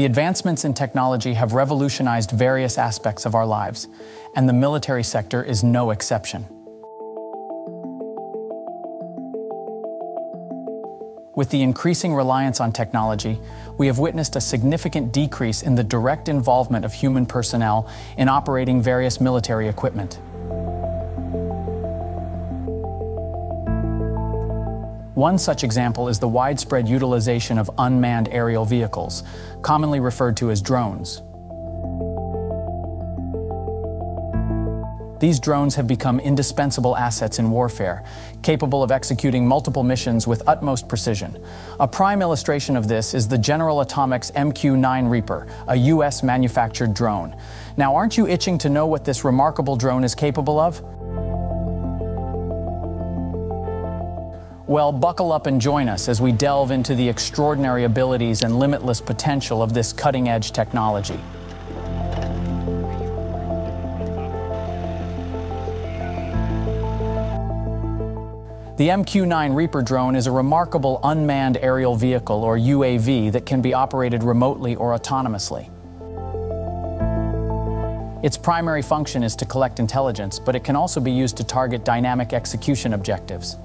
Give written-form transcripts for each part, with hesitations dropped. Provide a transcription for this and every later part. The advancements in technology have revolutionized various aspects of our lives, and the military sector is no exception. With the increasing reliance on technology, we have witnessed a significant decrease in the direct involvement of human personnel in operating various military equipment. One such example is the widespread utilization of unmanned aerial vehicles, commonly referred to as drones. These drones have become indispensable assets in warfare, capable of executing multiple missions with utmost precision. A prime illustration of this is the General Atomics MQ-9 Reaper, a US-manufactured drone. Now, aren't you itching to know what this remarkable drone is capable of? Well, buckle up and join us as we delve into the extraordinary abilities and limitless potential of this cutting-edge technology. The MQ-9 Reaper drone is a remarkable unmanned aerial vehicle, or UAV, that can be operated remotely or autonomously. Its primary function is to collect intelligence, but it can also be used to target dynamic execution objectives.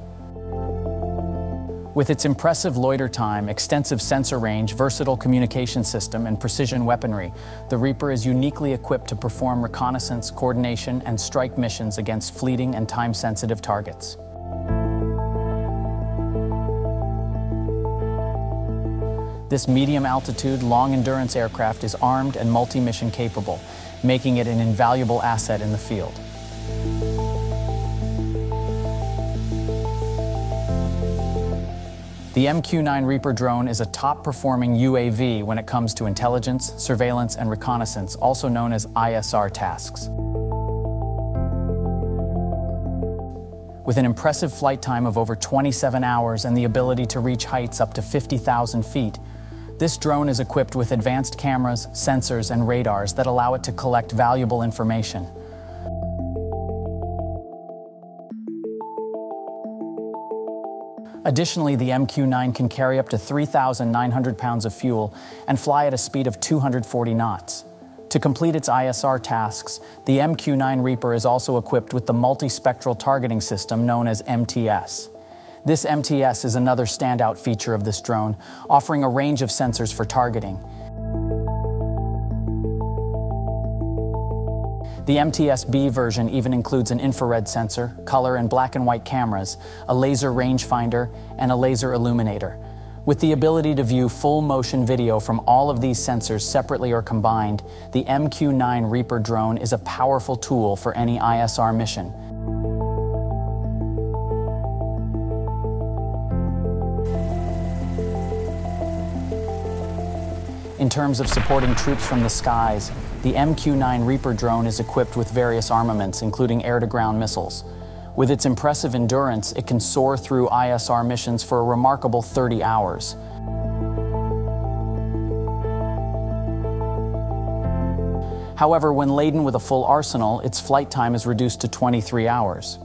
With its impressive loiter time, extensive sensor range, versatile communication system, and precision weaponry, the Reaper is uniquely equipped to perform reconnaissance, coordination, and strike missions against fleeting and time-sensitive targets. This medium-altitude, long-endurance aircraft is armed and multi-mission capable, making it an invaluable asset in the field. The MQ-9 Reaper drone is a top-performing UAV when it comes to intelligence, surveillance, and reconnaissance, also known as ISR tasks. With an impressive flight time of over 27 hours and the ability to reach heights up to 50,000 feet, this drone is equipped with advanced cameras, sensors, and radars that allow it to collect valuable information. Additionally, the MQ-9 can carry up to 3,900 pounds of fuel and fly at a speed of 240 knots. To complete its ISR tasks, the MQ-9 Reaper is also equipped with the multispectral targeting system known as MTS. This MTS is another standout feature of this drone, offering a range of sensors for targeting. The MTS-B version even includes an infrared sensor, color and black and white cameras, a laser rangefinder, and a laser illuminator. With the ability to view full motion video from all of these sensors separately or combined, the MQ-9 Reaper drone is a powerful tool for any ISR mission. In terms of supporting troops from the skies, the MQ-9 Reaper drone is equipped with various armaments, including air-to-ground missiles. With its impressive endurance, it can soar through ISR missions for a remarkable 30 hours. However, when laden with a full arsenal, its flight time is reduced to 23 hours.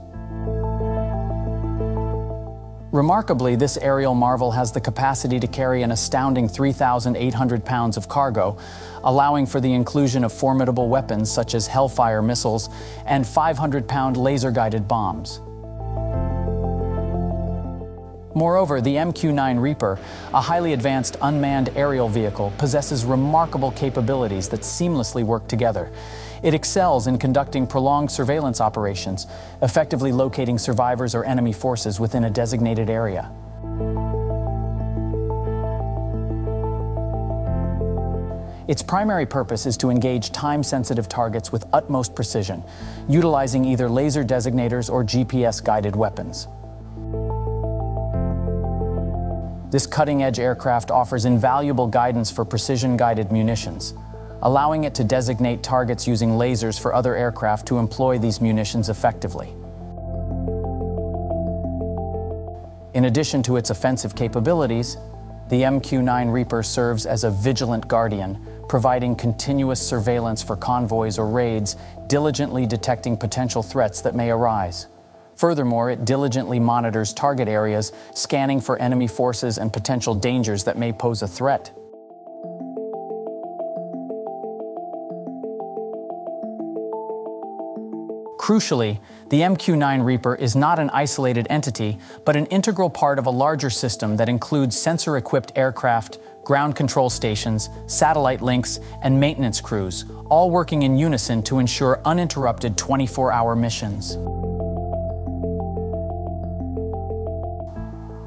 Remarkably, this aerial marvel has the capacity to carry an astounding 3,800 pounds of cargo, allowing for the inclusion of formidable weapons such as Hellfire missiles and 500-pound laser-guided bombs. Moreover, the MQ-9 Reaper, a highly advanced unmanned aerial vehicle, possesses remarkable capabilities that seamlessly work together. It excels in conducting prolonged surveillance operations, effectively locating survivors or enemy forces within a designated area. Its primary purpose is to engage time-sensitive targets with utmost precision, utilizing either laser designators or GPS-guided weapons. This cutting-edge aircraft offers invaluable guidance for precision-guided munitions, allowing it to designate targets using lasers for other aircraft to employ these munitions effectively. In addition to its offensive capabilities, the MQ-9 Reaper serves as a vigilant guardian, providing continuous surveillance for convoys or raids, diligently detecting potential threats that may arise. Furthermore, it diligently monitors target areas, scanning for enemy forces and potential dangers that may pose a threat. Crucially, the MQ-9 Reaper is not an isolated entity, but an integral part of a larger system that includes sensor-equipped aircraft, ground control stations, satellite links, and maintenance crews, all working in unison to ensure uninterrupted 24-hour missions.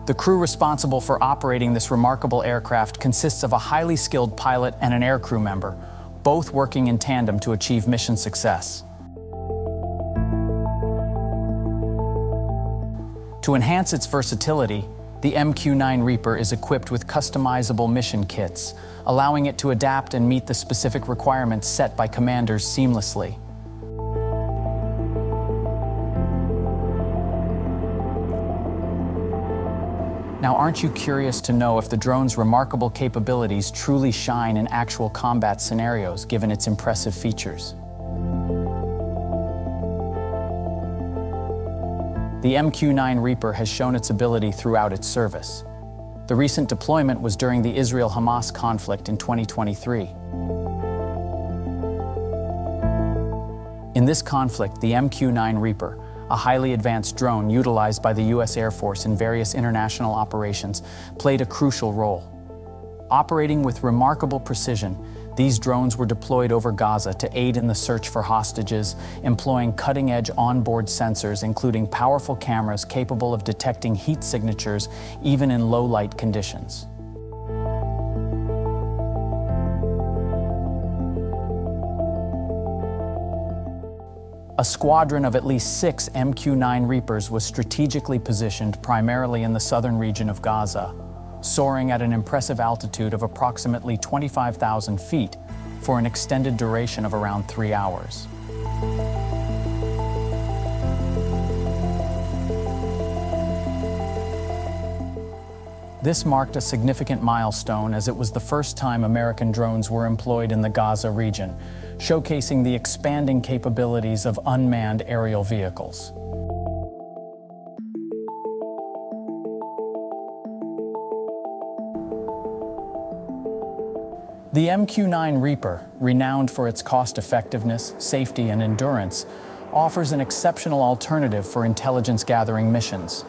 The crew responsible for operating this remarkable aircraft consists of a highly skilled pilot and an aircrew member, both working in tandem to achieve mission success. To enhance its versatility, the MQ-9 Reaper is equipped with customizable mission kits, allowing it to adapt and meet the specific requirements set by commanders seamlessly. Now, aren't you curious to know if the drone's remarkable capabilities truly shine in actual combat scenarios, given its impressive features? The MQ-9 Reaper has shown its ability throughout its service. The recent deployment was during the Israel-Hamas conflict in 2023. In this conflict, the MQ-9 Reaper, a highly advanced drone utilized by the U.S. Air Force in various international operations, played a crucial role. Operating with remarkable precision, these drones were deployed over Gaza to aid in the search for hostages, employing cutting-edge onboard sensors, including powerful cameras capable of detecting heat signatures even in low-light conditions. A squadron of at least 6 MQ-9 Reapers was strategically positioned primarily in the southern region of Gaza, soaring at an impressive altitude of approximately 25,000 feet for an extended duration of around 3 hours. This marked a significant milestone, as it was the first time American drones were employed in the Gaza region, showcasing the expanding capabilities of unmanned aerial vehicles. The MQ-9 Reaper, renowned for its cost-effectiveness, safety, and endurance, offers an exceptional alternative for intelligence-gathering missions.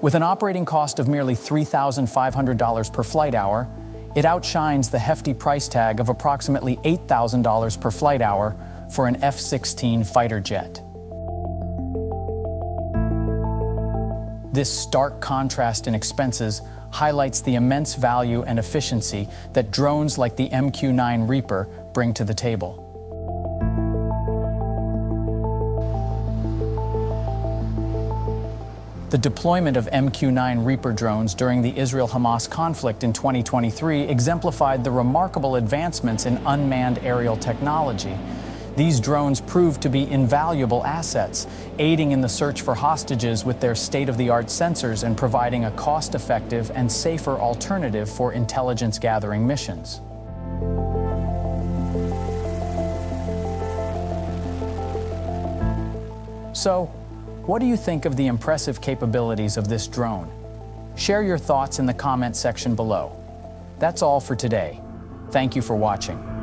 With an operating cost of merely $3,500 per flight hour, it outshines the hefty price tag of approximately $8,000 per flight hour for an F-16 fighter jet. This stark contrast in expenses highlights the immense value and efficiency that drones like the MQ-9 Reaper bring to the table. The deployment of MQ-9 Reaper drones during the Israel-Hamas conflict in 2023 exemplified the remarkable advancements in unmanned aerial technology. These drones proved to be invaluable assets, aiding in the search for hostages with their state-of-the-art sensors and providing a cost-effective and safer alternative for intelligence-gathering missions. So, what do you think of the impressive capabilities of this drone? Share your thoughts in the comment section below. That's all for today. Thank you for watching.